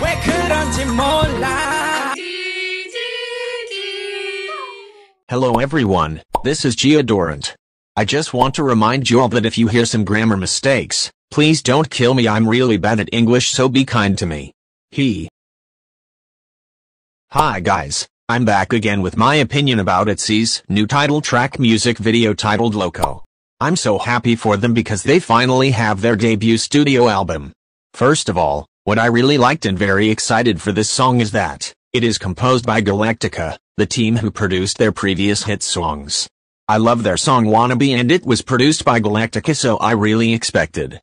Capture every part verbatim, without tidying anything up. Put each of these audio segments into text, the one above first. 왜 그런지 몰라. Hello everyone, this is Jihyodorant. I just want to remind you all that if you hear some grammar mistakes, please don't kill me. I'm really bad at English, so be kind to me. He. Hi guys, I'm back again with my opinion about ITZY's new title track music video titled Loco. I'm so happy for them because they finally have their debut studio album. First of all, what I really liked and very excited for this song is that it is composed by Galactica, the team who produced their previous hit songs. I love their song Wannabe and it was produced by Galactica, so I really expected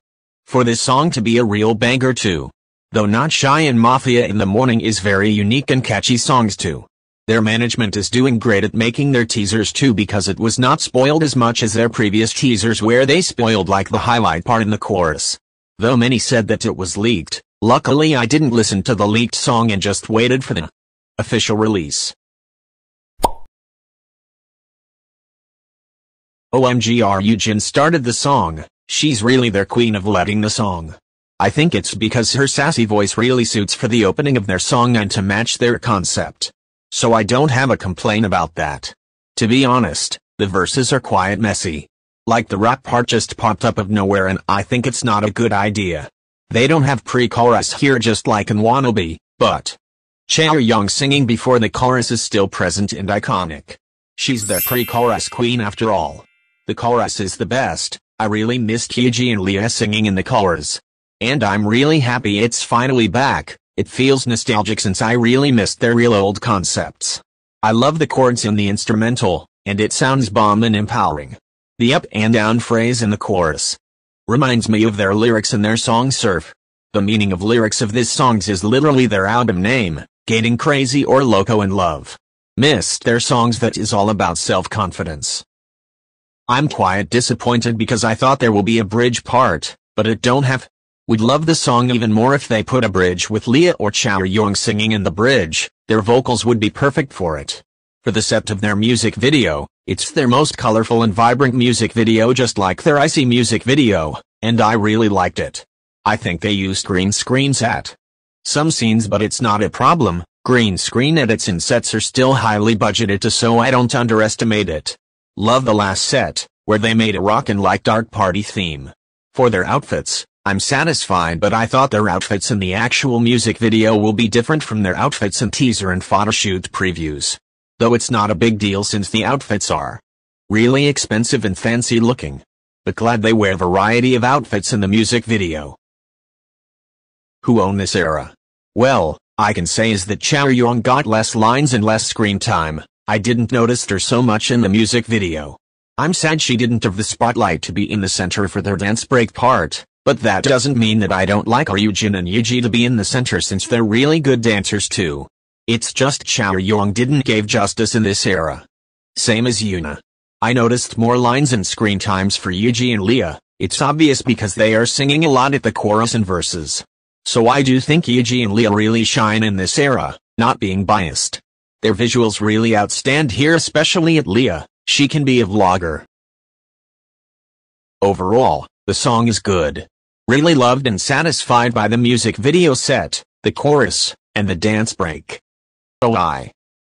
for this song to be a real banger too. Though Not Shy and Mafia in the Morning is very unique and catchy songs too. Their management is doing great at making their teasers too, because it was not spoiled as much as their previous teasers where they spoiled like the highlight part in the chorus. Though many said that it was leaked, luckily I didn't listen to the leaked song and just waited for the official release. O M G, Ryujin started the song. She's really their queen of letting the song. I think it's because her sassy voice really suits for the opening of their song and to match their concept. So I don't have a complaint about that. To be honest, the verses are quite messy. Like the rap part just popped up of nowhere and I think it's not a good idea. They don't have pre-chorus here just like in Wannabe, but Chaeryoung singing before the chorus is still present and iconic. She's their pre-chorus queen after all. The chorus is the best. I really missed Yeji and Lia singing in the chorus. And I'm really happy it's finally back. It feels nostalgic since I really missed their real old concepts. I love the chords in the instrumental, and it sounds bomb and empowering. The up and down phrase in the chorus reminds me of their lyrics in their song Surf. The meaning of lyrics of this songs is literally their album name, Getting Crazy or Loco in Love. Missed their songs that is all about self-confidence. I'm quite disappointed because I thought there will be a bridge part, but it don't have. Would love the song even more if they put a bridge with Lia or Chaeryoung singing in the bridge. Their vocals would be perfect for it. For the set of their music video, it's their most colorful and vibrant music video, just like their ITZY music video, and I really liked it. I think they used green screens at some scenes, but it's not a problem. Green screen edits and sets are still highly budgeted, so I don't underestimate it. Love the last set, where they made a rockin' like dark party theme. For their outfits, I'm satisfied, but I thought their outfits in the actual music video will be different from their outfits in teaser and photoshoot previews. Though it's not a big deal since the outfits are really expensive and fancy looking. But glad they wear a variety of outfits in the music video. Who own this era? Well, I can say is that Chaeryoung got less lines and less screen time. I didn't notice her so much in the music video. I'm sad she didn't have the spotlight to be in the center for their dance break part, but that doesn't mean that I don't like Ryujin and Yeji to be in the center since they're really good dancers too. It's just Chaeryoung didn't give justice in this era. Same as Yuna. I noticed more lines and screen times for Yeji and Lia. It's obvious because they are singing a lot at the chorus and verses. So I do think Yeji and Lia really shine in this era, not being biased. Their visuals really outstand here, especially at Lia. She can be a vlogger. Overall, the song is good. Really loved and satisfied by the music video set, the chorus, and the dance break. Oh, I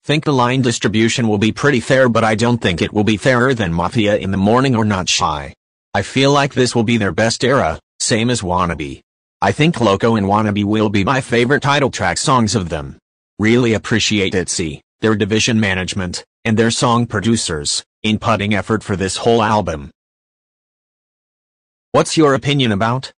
think the line distribution will be pretty fair, but I don't think it will be fairer than Mafia in the Morning or Not Shy. I feel like this will be their best era, same as Wannabe. I think Loco and Wannabe will be my favorite title track songs of them. Really appreciate ITZY, their division management, and their song producers, in putting effort for this whole album. What's your opinion about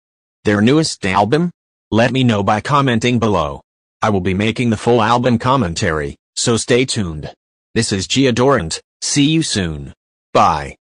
their newest album? Let me know by commenting below. I will be making the full album commentary, so stay tuned. This is Jihyodorant, see you soon. Bye.